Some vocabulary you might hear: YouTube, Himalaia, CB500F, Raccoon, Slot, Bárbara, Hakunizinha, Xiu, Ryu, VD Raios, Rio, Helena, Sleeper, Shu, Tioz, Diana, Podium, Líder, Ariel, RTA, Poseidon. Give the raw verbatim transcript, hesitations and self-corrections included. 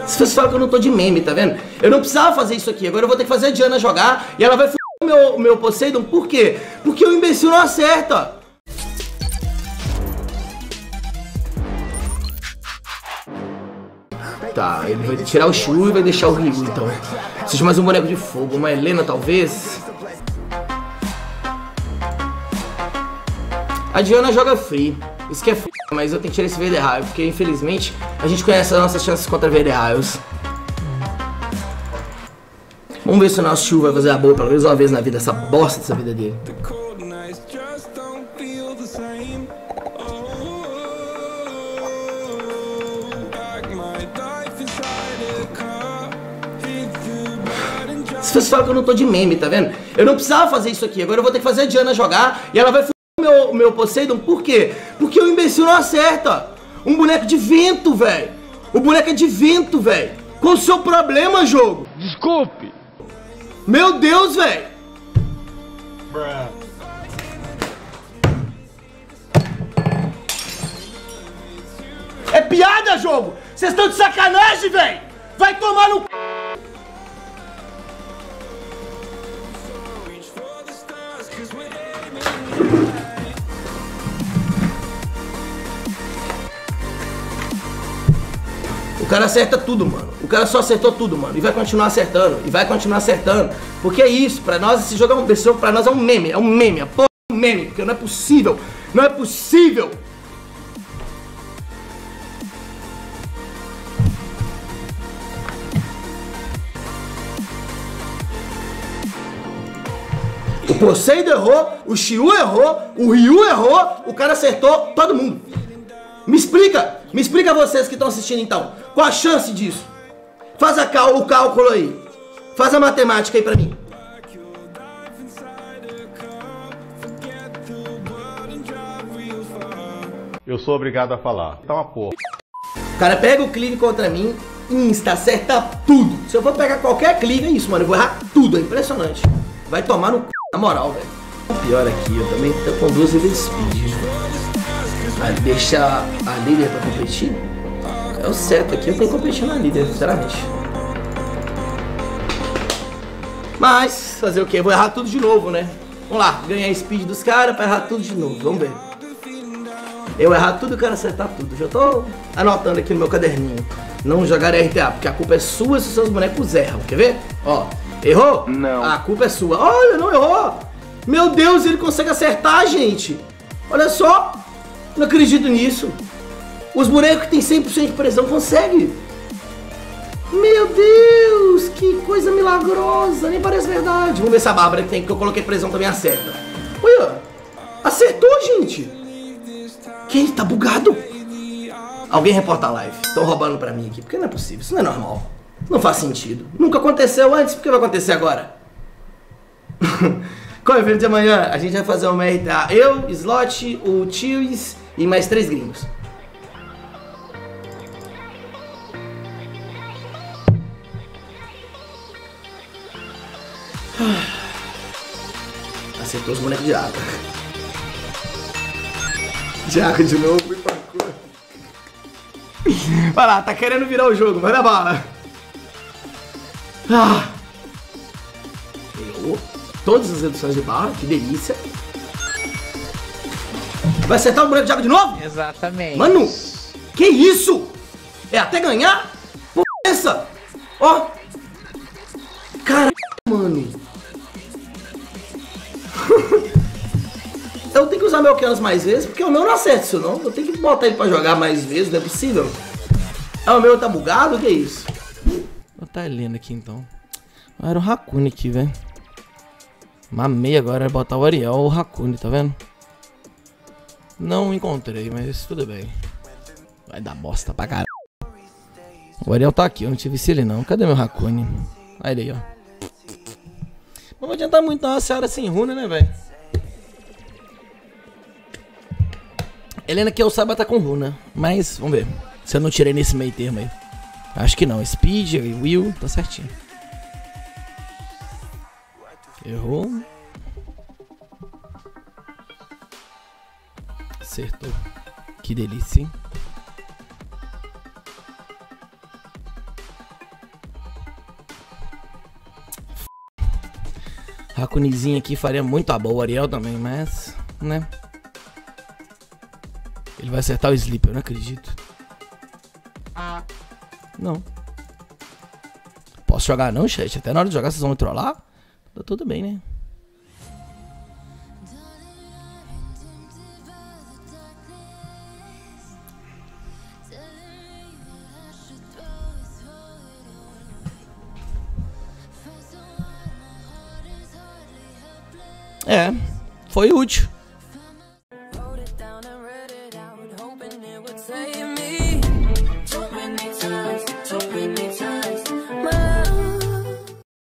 Vocês falam que eu não tô de meme, tá vendo? Eu não precisava fazer isso aqui, agora eu vou ter que fazer a Diana jogar e ela vai f*** o meu, meu Poseidon, por quê? Porque o imbecil não acerta! Tá, ele vai tirar o Shu e vai deixar o Rio, então. Preciso de mais um boneco de fogo, uma Helena, talvez? A Diana joga free, isso que é f***, mas eu tenho que tirar esse V D Raios, porque infelizmente a gente conhece as nossas chances contra V D Raios. Vamos ver se o nosso Shu vai fazer a boa pelo menos uma vez na vida, essa bosta dessa vida dele. Vocês falam que eu não tô de meme, tá vendo? Eu não precisava fazer isso aqui, agora eu vou ter que fazer a Diana jogar e ela vai f***. Meu, meu Poseidon, por quê? Porque o imbecil não acerta. Um boneco de vento, velho. O boneco é de vento, velho. Qual o seu problema, jogo? Desculpe. Meu Deus, velho. É piada, jogo. Vocês estão de sacanagem, velho. Vai tomar no c... O cara acerta tudo, mano. O cara só acertou tudo, mano. E vai continuar acertando. E vai continuar acertando. Porque é isso. Pra nós, esse jogo é um... Esse jogo pra nós é um meme. É um meme. É porra um meme. Porque não é possível. Não é possível. O Poseidon errou. O Xiu errou. O Ryu errou. O cara acertou todo mundo. Me explica. Me explica vocês que estão assistindo então, qual a chance disso? Faz a cal o cálculo aí, faz a matemática aí pra mim. Eu sou obrigado a falar, tá uma porra. O cara pega o clive contra mim, insta, acerta tudo. Se eu for pegar qualquer clive é isso, mano, eu vou errar tudo, é impressionante. Vai tomar no c... na moral, velho. O pior aqui, eu também tô com duas vezes speed, velho. Deixar a líder pra competir é o certo aqui, eu tenho que competir na líder, sinceramente. Mas, fazer o que? Eu vou errar tudo de novo, né? Vamos lá, ganhar a speed dos caras pra errar tudo de novo, vamos ver. Eu errar tudo e o cara acertar tudo, já tô anotando aqui no meu caderninho. Não jogar R T A, porque a culpa é sua se os seus bonecos erram, quer ver? Ó, errou? Não. A culpa é sua, olha, não errou. Meu Deus, ele consegue acertar, gente. Olha só. Não acredito nisso. Os bonecos que tem cem por cento de pressão conseguem. Meu Deus, que coisa milagrosa. Nem parece verdade. Vamos ver se a Bárbara que, tem, que eu coloquei pressão também acerta. Olha, acertou, gente. Quem? Tá bugado? Alguém reporta a live. Estão roubando pra mim aqui, porque não é possível. Isso não é normal. Não faz sentido. Nunca aconteceu antes, por que vai acontecer agora? Qual é o evento de amanhã? A gente vai fazer uma R T A. Eu, Slot, o Tioz e mais três gringos. Acertou os bonecos de água. De água de novo e parkour. Vai lá, tá querendo virar o jogo, vai na bala. Ah. Errou. Todas as reduções de barra, que delícia. Vai acertar o boneco de água de novo? Exatamente. Mano, que isso? É até ganhar? Porra essa? Ó. Caralho, mano. Eu tenho que usar meu Canos mais vezes, porque o meu não acerta isso não. Eu tenho que botar ele pra jogar mais vezes, não é possível. Ah, o meu tá bugado? O que é isso? Vou tá lendo aqui então. Era o Raccoon aqui, velho. Mamei agora é botar o Ariel ou o Raccoon, tá vendo? Não encontrei, mas tudo bem. Vai dar bosta pra caralho. O Ariel tá aqui, eu não tive se ele não. Cadê meu Raccoon? Aí ele aí, ó. Não vou adiantar muito não, a senhora sem runa, né, velho? Helena que eu saiba tá com runa, mas vamos ver. Se eu não tirei nesse meio termo aí. Acho que não, Speed e Will, tá certinho. Errou. Acertou. Que delícia, hein? Hakunizinha aqui faria muito a boa, Ariel também, mas, né? Ele vai acertar o Sleeper, eu não acredito. Não. Posso jogar não, chat? Até na hora de jogar vocês vão me trollar? Tá tudo bem, né? É, foi útil.